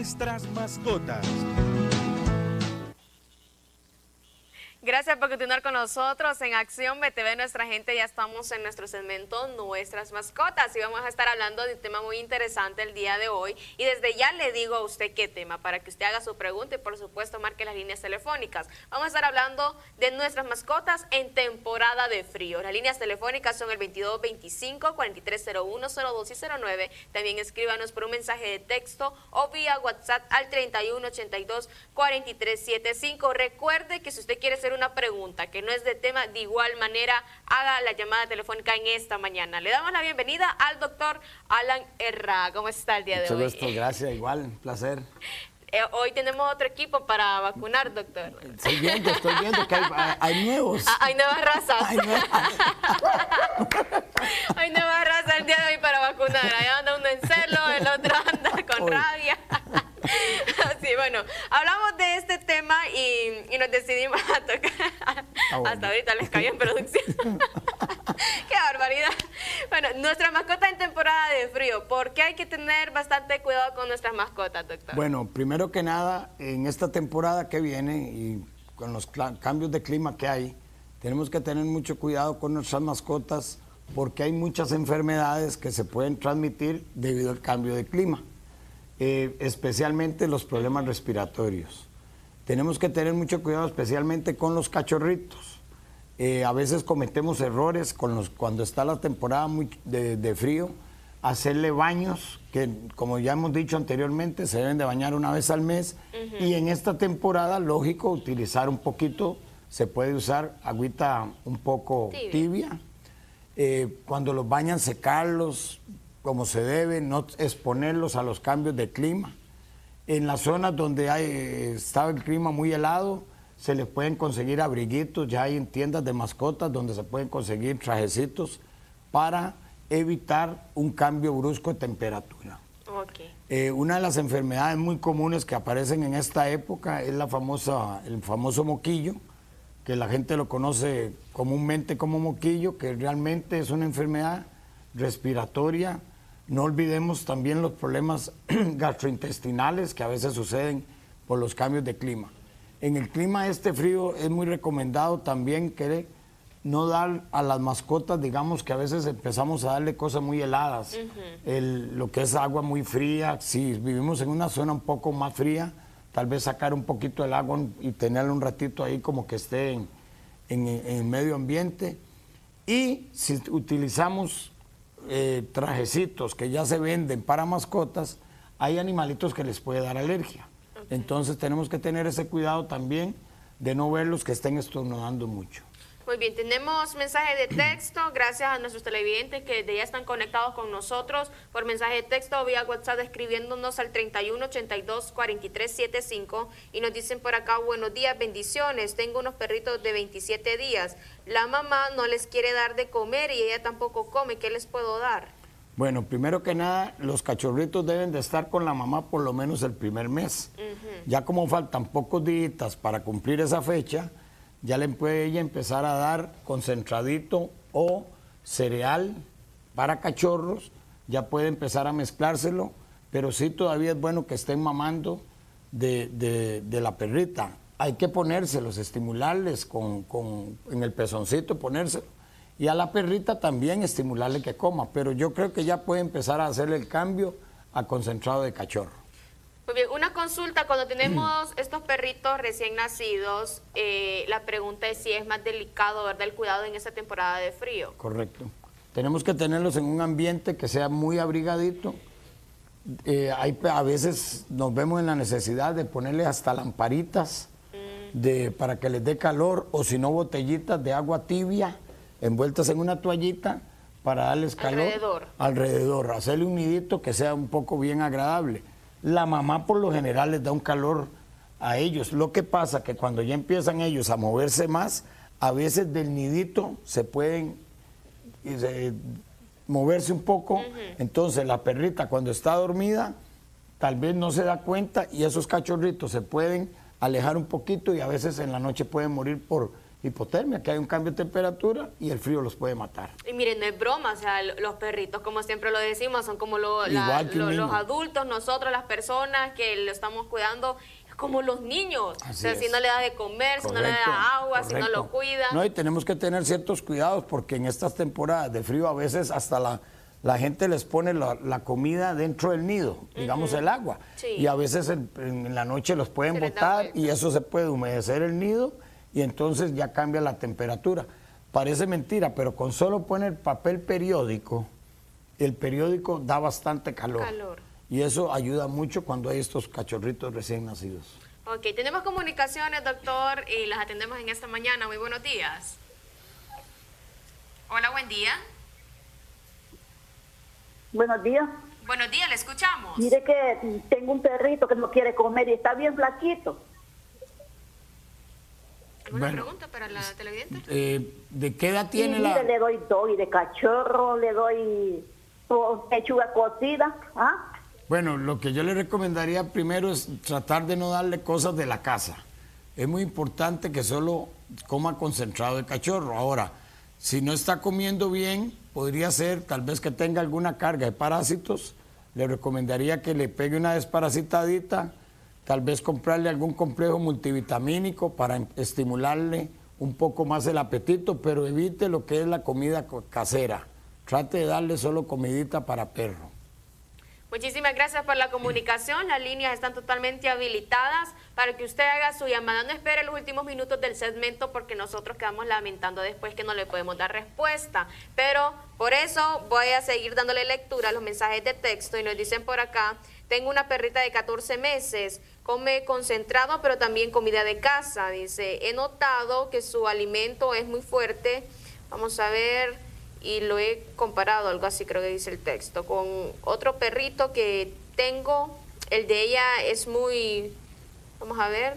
nuestras mascotas. Gracias por continuar con nosotros en Acción VTV, nuestra gente. Ya estamos en nuestro segmento Nuestras Mascotas y vamos a estar hablando de un tema muy interesante el día de hoy. Y desde ya le digo a usted qué tema, para que usted haga su pregunta y por supuesto marque las líneas telefónicas. Vamos a estar hablando de nuestras mascotas en temporada de frío. Las líneas telefónicas son el 2225, 4301, 02 y 09. También escríbanos por un mensaje de texto o vía WhatsApp al 3182 4375. Recuerde que si usted quiere ser una pregunta que no es de tema, de igual manera haga la llamada telefónica en esta mañana. Le damos la bienvenida al doctor Allan Herrera. ¿Cómo está el día de hoy? Mucho gusto, gracias, igual, un placer. Hoy tenemos otro equipo para vacunar, doctor. Estoy viendo que hay nuevos. Hay nuevas razas. Hay nuevas razas el día de hoy para vacunar. Allá anda uno en celo, el otro anda con rabia. Así, bueno, hablamos de este tema y nos decidimos a tocar. Hasta ahorita les cayó en producción. ¡Qué barbaridad! Bueno, nuestra mascota en temporada de frío. ¿Por qué hay que tener bastante cuidado con nuestras mascotas, doctor? Bueno, primero que nada, en esta temporada que viene y con los cambios de clima que hay, tenemos que tener mucho cuidado con nuestras mascotas porque hay muchas enfermedades que se pueden transmitir debido al cambio de clima, especialmente los problemas respiratorios. Tenemos que tener mucho cuidado especialmente con los cachorritos. A veces cometemos errores cuando está la temporada de frío, hacerle baños, que como ya hemos dicho anteriormente, se deben de bañar una vez al mes. Y en esta temporada, lógico, utilizar un poquito, se puede usar agüita un poco tibia. Cuando los bañan, secarlos como se debe, no exponerlos a los cambios de clima. En las zonas donde está el clima muy helado, se les pueden conseguir abriguitos, ya hay en tiendas de mascotas donde se pueden conseguir trajecitos para evitar un cambio brusco de temperatura. Okay. Una de las enfermedades muy comunes que aparecen en esta época es el famoso moquillo, que la gente lo conoce comúnmente como moquillo, que realmente es una enfermedad respiratoria. No olvidemos también los problemas gastrointestinales que a veces suceden por los cambios de clima. En el clima este frío es muy recomendado también que no dar a las mascotas, digamos que a veces empezamos a darle cosas muy heladas, lo que es agua muy fría. Si vivimos en una zona un poco más fría, tal vez sacar un poquito el agua y tenerlo un ratito ahí como que esté en el medio ambiente. Y si utilizamos trajecitos que ya se venden para mascotas, hay animalitos que les puede dar alergia. Entonces tenemos que tener ese cuidado también de no verlos que estén estornudando mucho. Muy bien, tenemos mensaje de texto, gracias a nuestros televidentes que ya están conectados con nosotros por mensaje de texto o vía WhatsApp escribiéndonos al 3182-4375 y nos dicen por acá, buenos días, bendiciones, tengo unos perritos de 27 días, la mamá no les quiere dar de comer y ella tampoco come, ¿qué les puedo dar? Bueno, primero que nada, los cachorritos deben de estar con la mamá por lo menos el primer mes. Ya como faltan pocos días para cumplir esa fecha, ya le puede ella empezar a dar concentradito o cereal para cachorros, ya puede empezar a mezclárselo, pero sí todavía es bueno que estén mamando de la perrita. Hay que ponérselos, estimularles en el pezoncito, ponérselo. Y a la perrita también estimularle que coma, pero yo creo que ya puede empezar a hacerle el cambio a concentrado de cachorro. Muy bien, una consulta, cuando tenemos estos perritos recién nacidos, la pregunta es si es más delicado, ¿verdad?, el cuidado en esta temporada de frío. Correcto. Tenemos que tenerlos en un ambiente que sea muy abrigadito. A veces nos vemos en la necesidad de ponerle hasta lamparitas para que les dé calor, o si no, botellitas de agua tibia envueltas en una toallita para darles calor alrededor, hacerle un nidito que sea un poco bien agradable. La mamá por lo general les da un calor a ellos, lo que pasa que cuando ya empiezan ellos a moverse más, a veces del nidito se pueden moverse un poco, entonces la perrita cuando está dormida tal vez no se da cuenta y esos cachorritos se pueden alejar un poquito y a veces en la noche pueden morir por hipotermia, que hay un cambio de temperatura y el frío los puede matar. Y miren, no es broma, o sea, los perritos, como siempre lo decimos, son como los adultos, nosotros, las personas que lo estamos cuidando, como los niños. Así o sea, es. Si no le da de comer, correcto, si no le da agua, correcto, si no lo cuida. No, y tenemos que tener ciertos cuidados porque en estas temporadas de frío a veces hasta la gente les pone la comida dentro del nido, digamos el agua, sí, y a veces en la noche los pueden botar y eso se puede humedecer el nido y entonces ya cambia la temperatura. Parece mentira, pero con solo poner papel periódico, el periódico da bastante calor. Y eso ayuda mucho cuando hay estos cachorritos recién nacidos. Ok, tenemos comunicaciones, doctor, y las atendemos en esta mañana. Muy buenos días. Hola, buen día. Buenos días. Buenos días, le escuchamos. Mire que tengo un perrito que no quiere comer y está bien flaquito. ¿Alguna pregunta para la televidente? ¿De qué edad tiene mire, le doy de cachorro, le doy pechuga cocida, ¿ah? Bueno, lo que yo le recomendaría primero es tratar de no darle cosas de la casa. Es muy importante que solo coma concentrado de cachorro. Ahora, si no está comiendo bien, podría ser tal vez que tenga alguna carga de parásitos. Le recomendaría que le pegue una desparasitadita, tal vez comprarle algún complejo multivitamínico para estimularle un poco más el apetito, pero evite lo que es la comida casera. Trate de darle solo comidita para perro. Muchísimas gracias por la comunicación. Las líneas están totalmente habilitadas para que usted haga su llamada. No espere los últimos minutos del segmento porque nosotros quedamos lamentando después que no le podemos dar respuesta. Pero por eso voy a seguir dándole lectura a los mensajes de texto y nos dicen por acá, tengo una perrita de 14 meses, come concentrado pero también comida de casa. Dice, he notado que su alimento es muy fuerte. Vamos a ver... y lo he comparado, algo así creo que dice el texto, con otro perrito que tengo, el de ella es muy, vamos a ver,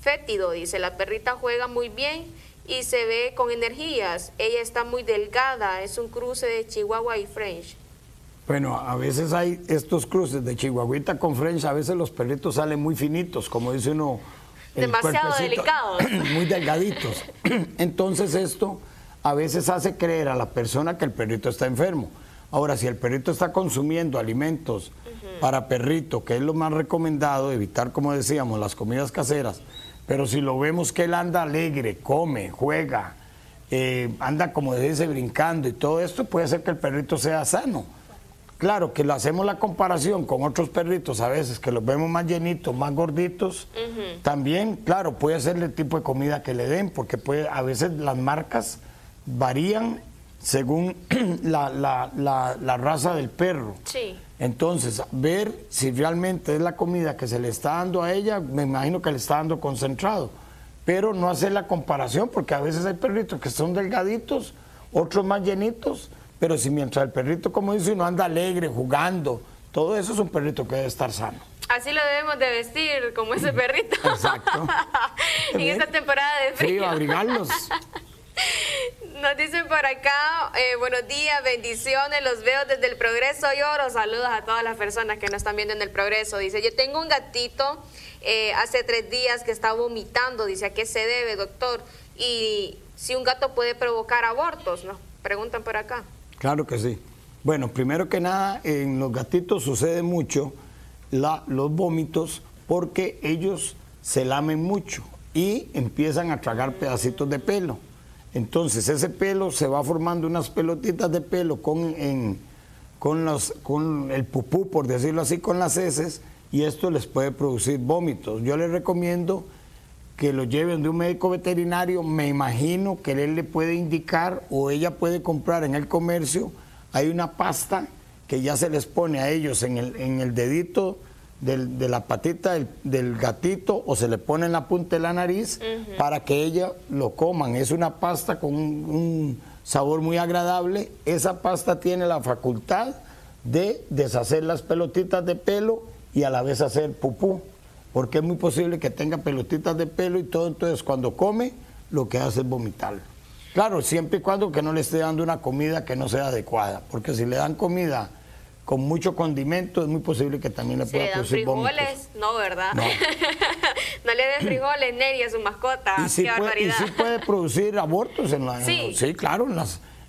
fétido, dice, la perrita juega muy bien y se ve con energías, ella está muy delgada, es un cruce de Chihuahua y French. Bueno, a veces hay estos cruces de Chihuahuita con French, a veces los perritos salen muy finitos, como dice uno, demasiado delicados, muy delgaditos, entonces esto... a veces hace creer a la persona que el perrito está enfermo. Ahora, si el perrito está consumiendo alimentos para perrito, que es lo más recomendado, evitar, como decíamos, las comidas caseras, pero si lo vemos que él anda alegre, come, juega, anda, como dice, brincando y todo esto, puede ser que el perrito sea sano. Claro, que lo hacemos la comparación con otros perritos a veces, que los vemos más llenitos, más gorditos, también, claro, puede ser el tipo de comida que le den, porque puede, a veces las marcas... varían según la raza del perro. Sí. Entonces, ver si realmente es la comida que se le está dando a ella, me imagino que le está dando concentrado, pero no hacer la comparación, porque a veces hay perritos que son delgaditos, otros más llenitos, pero si mientras el perrito, como dice, uno anda alegre, jugando, todo eso es un perrito que debe estar sano. Así lo debemos de vestir, como ese perrito. Exacto. En esta temporada de frío. Sí, abrigarlos. Nos dicen por acá, buenos días, bendiciones, los veo desde El Progreso, lloro, saludos a todas las personas que nos están viendo en El Progreso. Dice, yo tengo un gatito hace 3 días que está vomitando, dice, ¿a qué se debe, doctor? Y si un gato puede provocar abortos, nos preguntan por acá. Claro que sí. Bueno, primero que nada, en los gatitos sucede mucho los vómitos porque ellos se lamen mucho y empiezan a tragar pedacitos de pelo. Entonces ese pelo se va formando unas pelotitas de pelo con el pupú, por decirlo así, con las heces, y esto les puede producir vómitos. Yo les recomiendo que lo lleven de un médico veterinario, me imagino que él le puede indicar o ella puede comprar en el comercio, hay una pasta que ya se les pone a ellos en el dedito de la patita del gatito o se le pone en la punta de la nariz para que ella lo coman. Es una pasta con un sabor muy agradable. Esa pasta tiene la facultad de deshacer las pelotitas de pelo y a la vez hacer pupú, porque es muy posible que tenga pelotitas de pelo y todo, entonces cuando come lo que hace es vomitar. Claro, siempre y cuando que no le esté dando una comida que no sea adecuada, porque si le dan comida con mucho condimento, es muy posible que también le pueda producir vómitos. Si le dan frijoles, No, ¿verdad? No, no le des frijoles, Neri, a su mascota. Y sí, qué barbaridad. Y sí puede producir abortos. Sí, claro,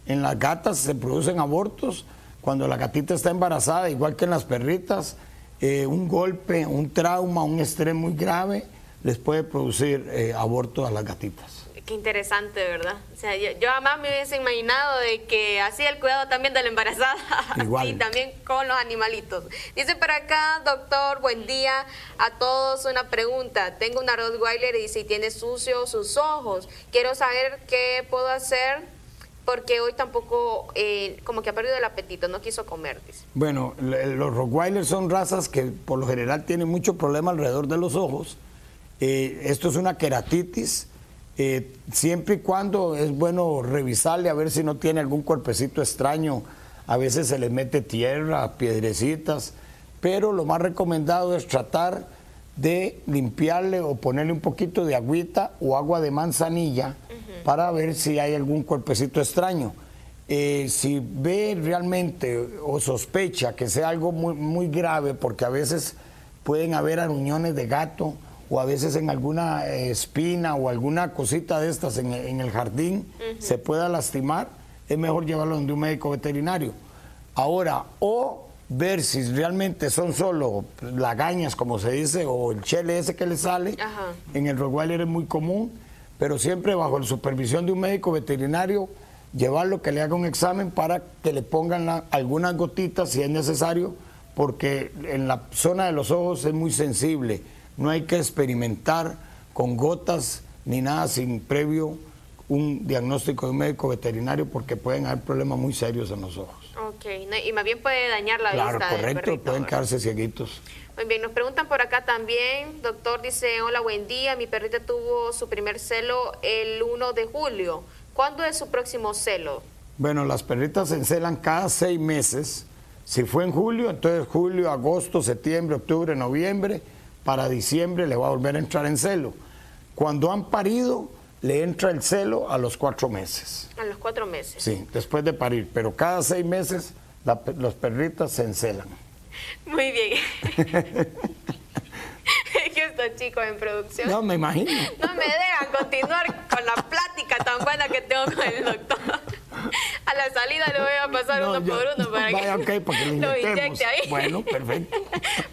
en las gatas se producen abortos. Cuando la gatita está embarazada, igual que en las perritas, un golpe, un trauma, un estrés muy grave, les puede producir abortos a las gatitas. Qué interesante, ¿verdad? O sea, yo jamás me hubiese imaginado de que hacía el cuidado también de la embarazada. Igual. Y también con los animalitos. Dice por acá, doctor, buen día a todos. Una pregunta. Tengo una Rottweiler y si tiene sucios sus ojos. Quiero saber qué puedo hacer porque hoy tampoco, como que ha perdido el apetito, no quiso comer. Dice. Bueno, los Rottweiler son razas que por lo general tienen mucho problema alrededor de los ojos. Esto es una queratitis. Siempre y cuando es bueno revisarle a ver si no tiene algún cuerpecito extraño. A veces se les mete tierra, piedrecitas, pero lo más recomendado es tratar de limpiarle o ponerle un poquito de agüita o agua de manzanilla para ver si hay algún cuerpecito extraño. Si ve realmente o sospecha que sea algo muy, muy grave, porque a veces pueden haber aruñones de gato o a veces en alguna espina o alguna cosita de estas en el jardín se pueda lastimar, es mejor llevarlo donde un médico veterinario. Ahora, o ver si realmente son solo lagañas, como se dice, o el chele ese que le sale. Ajá. En el Rottweiler es muy común, pero siempre bajo la supervisión de un médico veterinario, llevarlo que le haga un examen para que le pongan algunas gotitas si es necesario, porque en la zona de los ojos es muy sensible. No hay que experimentar con gotas ni nada sin previo un diagnóstico de un médico veterinario porque pueden haber problemas muy serios en los ojos. Ok, y más bien puede dañar la vista. Claro, correcto, pueden quedarse cieguitos. Muy bien, nos preguntan por acá también, doctor, dice, hola, buen día, mi perrita tuvo su primer celo el 1 de julio. ¿Cuándo es su próximo celo? Bueno, las perritas se encelan cada 6 meses. Si fue en julio, entonces julio, agosto, septiembre, octubre, noviembre. Para diciembre le va a volver a entrar en celo. Cuando han parido, le entra el celo a los 4 meses. A los 4 meses. Sí, después de parir. Pero cada 6 meses los perritas se encelan. Muy bien. Es que estos chicos en producción. No, me imagino. No me dejan continuar con la plática tan buena que tengo con el doctor. A la salida le voy a pasar uno por uno para que lo inyecte ahí. Bueno, perfecto.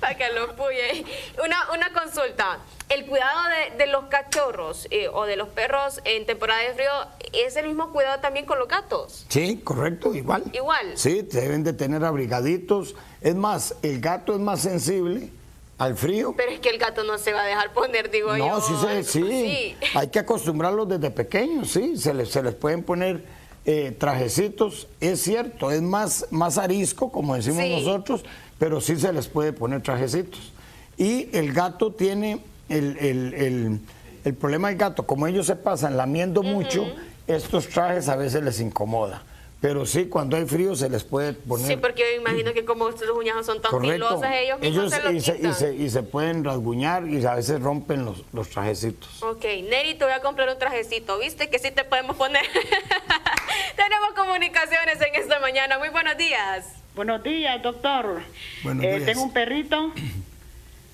Para que lo puye. Una consulta. El cuidado de los cachorros o de los perros en temporada de frío, ¿es el mismo cuidado también con los gatos? Sí, correcto, igual. Igual. Sí, deben de tener abrigaditos. Es más, el gato es más sensible al frío. Pero es que el gato no se va a dejar poner, digo yo. No, sí. Hay que acostumbrarlos desde pequeños, sí. Se les pueden poner trajecitos, es cierto, es más arisco, como decimos nosotros, pero sí se les puede poner trajecitos. Y el gato tiene el problema del gato, como ellos se pasan lamiendo mucho, estos trajes a veces les incomoda. Pero sí, cuando hay frío se les puede poner. Sí, porque yo imagino que como sus uñas son tan filosas, ellos se los quitan. Y se pueden rasguñar y a veces rompen los trajecitos. Ok, Neri, te voy a comprar un trajecito, ¿viste? Que sí te podemos poner. Tenemos comunicaciones en esta mañana. Muy buenos días. Buenos días, doctor. Buenos días. Tengo un perrito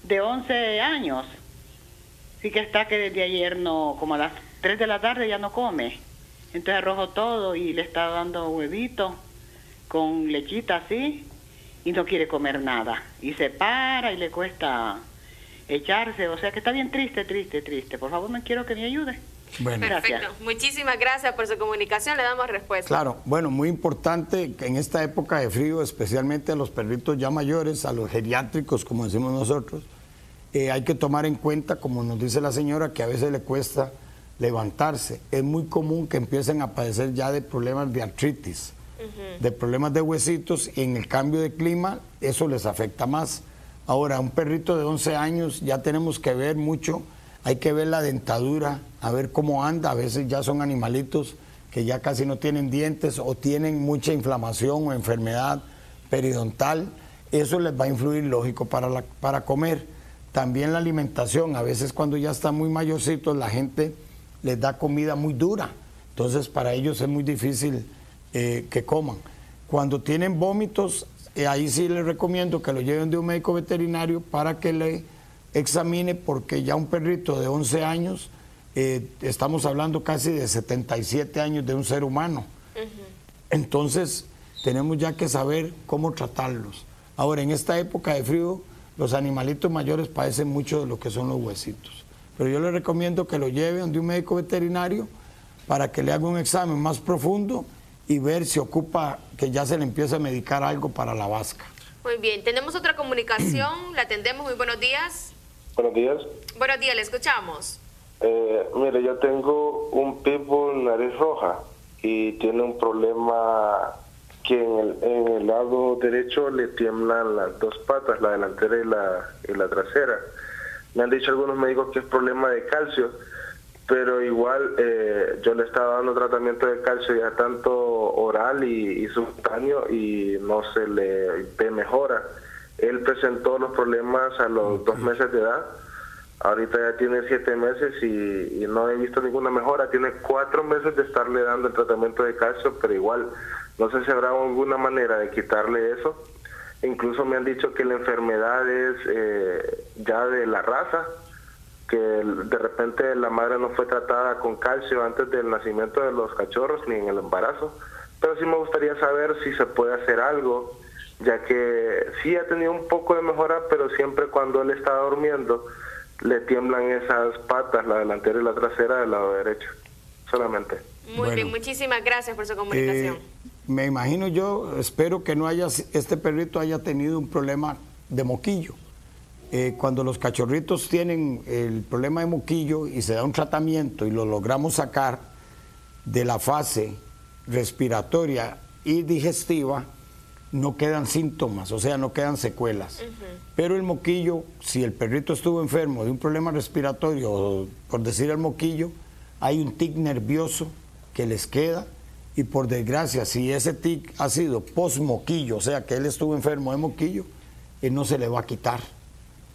de 11 años. Sí que está que desde ayer no, como a las 3 de la tarde ya no come. Entonces arrojo todo y le está dando huevito con lechita así y no quiere comer nada. Y se para y le cuesta echarse, o sea que está bien triste. Por favor, me quiero que me ayude. Bueno. Perfecto, gracias. Muchísimas gracias por su comunicación, le damos respuesta. Claro, bueno, muy importante que en esta época de frío, especialmente a los perritos ya mayores, a los geriátricos como decimos nosotros, hay que tomar en cuenta, como nos dice la señora, que a veces le cuesta levantarse. Es muy común que empiecen a padecer ya de problemas de artritis, de problemas de huesitos, y en el cambio de clima eso les afecta más. Ahora, un perrito de 11 años ya tenemos que ver mucho, hay que ver la dentadura, a ver cómo anda. A veces ya son animalitos que ya casi no tienen dientes o tienen mucha inflamación o enfermedad periodontal. Eso les va a influir, lógico, para comer. También la alimentación, a veces cuando ya están muy mayorcitos la gente les da comida muy dura, entonces para ellos es muy difícil que coman. Cuando tienen vómitos, ahí sí les recomiendo que lo lleven de un médico veterinario para que le examine, porque ya un perrito de 11 años, estamos hablando casi de 77 años de un ser humano. Uh-huh. Entonces, tenemos ya que saber cómo tratarlos. Ahora, en esta época de frío, los animalitos mayores padecen mucho de lo que son los huesitos. Pero yo les recomiendo que lo lleven de un médico veterinario para que le haga un examen más profundo y ver si ocupa que ya se le empiece a medicar algo para la vasca. Muy bien, tenemos otra comunicación, la atendemos, muy buenos días. Buenos días. Buenos días, le escuchamos. Mire, yo tengo un pitbull nariz roja y tiene un problema que en el lado derecho le tiemblan las dos patas, la delantera y la trasera. Me han dicho algunos médicos que es problema de calcio, pero igual yo le estaba dando tratamiento de calcio ya tanto oral y subcutáneo y no se le ve mejora. Él presentó los problemas a los 2 meses de edad, ahorita ya tiene 7 meses y no he visto ninguna mejora. Tiene 4 meses de estarle dando el tratamiento de calcio, pero igual no sé si habrá alguna manera de quitarle eso. Incluso me han dicho que la enfermedad es ya de la raza, que de repente la madre no fue tratada con calcio antes del nacimiento de los cachorros ni en el embarazo. Pero sí me gustaría saber si se puede hacer algo, ya que sí ha tenido un poco de mejora, pero siempre cuando él está durmiendo le tiemblan esas patas, la delantera y la trasera del lado derecho, solamente. Muy bien, muchísimas gracias por su comunicación. Me imagino yo, espero que no haya, este perrito haya tenido un problema de moquillo. Cuando los cachorritos tienen el problema de moquillo y se da un tratamiento y lo logramos sacar de la fase respiratoria y digestiva, no quedan síntomas, o sea, no quedan secuelas. Uh-huh. Pero el moquillo, si el perrito estuvo enfermo de un problema respiratorio, o por decir el moquillo, hay un tic nervioso que les queda. Y por desgracia, si ese tic ha sido post-moquillo, o sea que él estuvo enfermo de moquillo, él no se le va a quitar.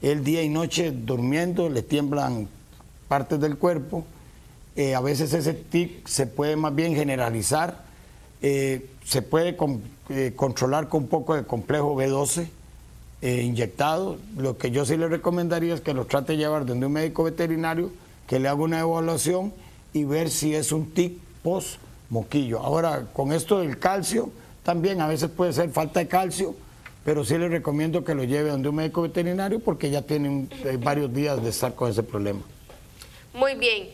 Él día y noche durmiendo, le tiemblan partes del cuerpo. A veces ese tic se puede más bien generalizar. Se puede controlar con un poco de complejo B12 inyectado. Lo que yo sí le recomendaría es que lo trate de llevar donde un médico veterinario, que le haga una evaluación y ver si es un tic post-moquillo. Ahora, con esto del calcio, también a veces puede ser falta de calcio, pero sí les recomiendo que lo lleve donde un médico veterinario porque ya tienen varios días de estar con ese problema. Muy bien,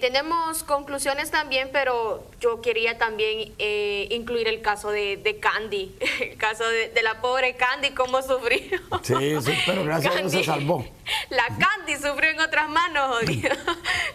tenemos conclusiones también, pero yo quería también incluir el caso de Candy, el caso de la pobre Candy, cómo sufrió. Sí, pero gracias a Dios se salvó. La Candy sufrió en otras manos, jodido.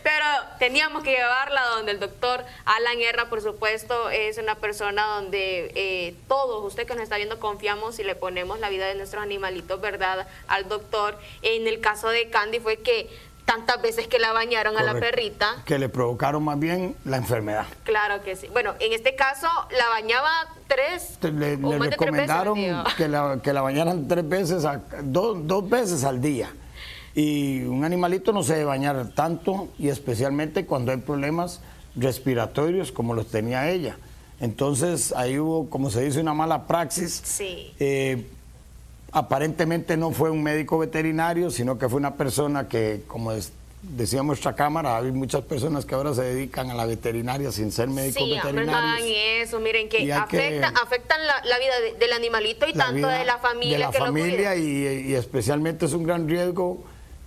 Pero teníamos que llevarla donde el doctor Allan Herrera, por supuesto, es una persona donde todos, usted que nos está viendo, confiamos y le ponemos la vida de nuestros animalitos, ¿verdad?, al doctor. En el caso de Candy fue que tantas veces que la bañaron a la perrita, que le provocaron más bien la enfermedad. Claro que sí. Bueno, en este caso la bañaba 3 o más de 3 veces. Le recomendaron que la bañaran 3 veces, dos veces al día. Y un animalito no se debe bañar tanto, y especialmente cuando hay problemas respiratorios como los tenía ella. Entonces ahí hubo, como se dice, una mala praxis. Sí. Aparentemente no fue un médico veterinario, sino que fue una persona que, como decía nuestra cámara, hay muchas personas que ahora se dedican a la veterinaria sin ser médicos veterinarios. Sí, eso, miren que afectan la vida del animalito y tanto de la familia. De la familia y especialmente es un gran riesgo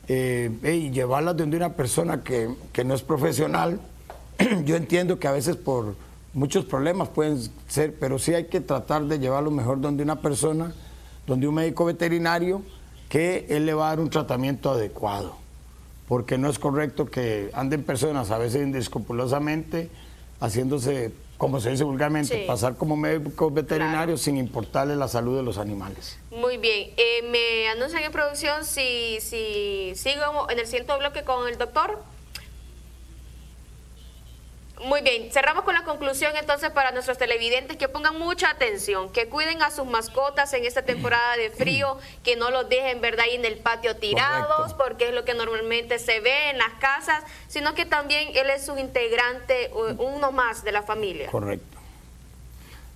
llevarlas de una persona que no es profesional. Yo entiendo que a veces por muchos problemas pueden ser, pero sí hay que tratar de llevarlo mejor donde una persona, donde un médico veterinario, que él le va a dar un tratamiento adecuado, porque no es correcto que anden personas a veces indescrupulosamente haciéndose, como se dice vulgarmente, pasar como médicos veterinarios sin importarle la salud de los animales. Muy bien, me anuncian en producción si sigo en el siguiente bloque con el doctor. Muy bien, cerramos con la conclusión entonces para nuestros televidentes, que pongan mucha atención, que cuiden a sus mascotas en esta temporada de frío, que no los dejen, ¿verdad?, ahí en el patio tirados, porque es lo que normalmente se ve en las casas, sino que también él es un integrante, uno más de la familia. Correcto.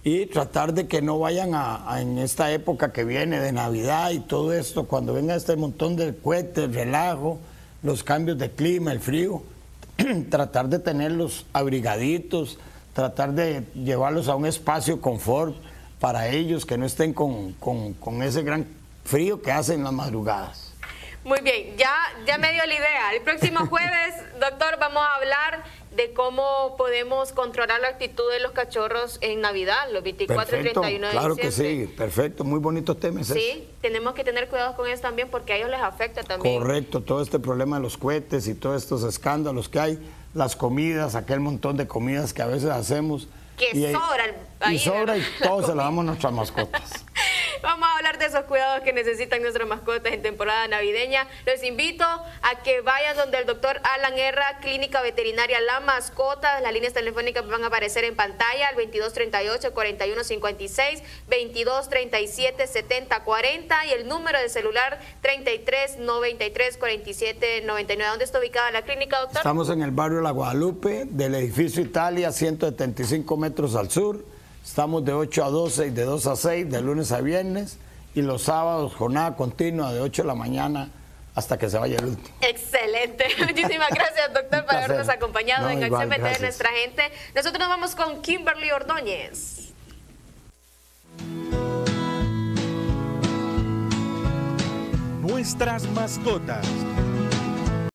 y tratar de que no vayan a en esta época que viene de Navidad y todo esto, cuando venga este montón de cohetes, el relajo, los cambios de clima, el frío, tratar de tenerlos abrigaditos, tratar de llevarlos a un espacio confort para ellos, que no estén con ese gran frío que hacen las madrugadas. Muy bien, ya me dio la idea. El próximo jueves, doctor, vamos a hablar de cómo podemos controlar la actitud de los cachorros en Navidad, los 24 y 31 de diciembre. Claro que sí, perfecto, muy bonitos temas. Sí, tenemos que tener cuidado con eso también porque a ellos les afecta también. Correcto, todo este problema de los cohetes y todos estos escándalos que hay, las comidas, aquel montón de comidas que a veces hacemos. Que y sobra. Ahí, y sobra y todos se la damos a nuestras mascotas. Vamos a hablar de esos cuidados que necesitan nuestras mascotas en temporada navideña. Los invito a que vayan donde el doctor Allan Herrera, Clínica Veterinaria La Mascota. Las líneas telefónicas van a aparecer en pantalla, al 2238-4156, 2237-7040 y el número de celular 3393-4799. ¿Dónde está ubicada la clínica, doctor? Estamos en el barrio La Guadalupe, del edificio Italia, 175 metros al sur. Estamos de 8 a 12 y de 2 a 6, de lunes a viernes, y los sábados jornada continua de 8 de la mañana hasta que se vaya el último. Excelente. Muchísimas gracias, doctor, por habernos acompañado en Acción VTV, nuestra gente. Nosotros nos vamos con Kimberly Ordóñez. Nuestras mascotas.